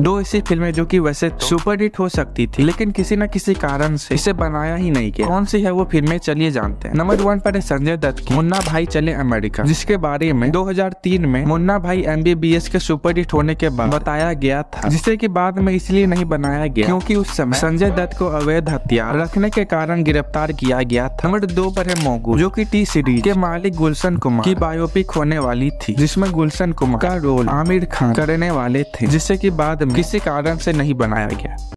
दो ऐसी फिल्में जो कि वैसे तो सुपर हिट हो सकती थी लेकिन किसी न किसी कारण से इसे बनाया ही नहीं गया। कौन सी है वो फिल्में, चलिए जानते हैं। नंबर 1 पर है संजय दत्त की मुन्ना भाई चले अमेरिका, जिसके बारे में 2003 में मुन्ना भाई MBBS के सुपर हिट होने के बाद बताया गया था, जिसे की बाद में इसलिए नहीं बनाया गया क्योंकि उस समय संजय दत्त को अवैध हथियार रखने के कारण गिरफ्तार किया गया था। नंबर 2 पर है मोगू, जो की T-Series के मालिक गुलशन कुमार की बायोपिक होने वाली थी, जिसमें गुलशन कुमार का रोल आमिर खान करने वाले थे, जिससे की बाद किसी कारण से नहीं बनाया गया।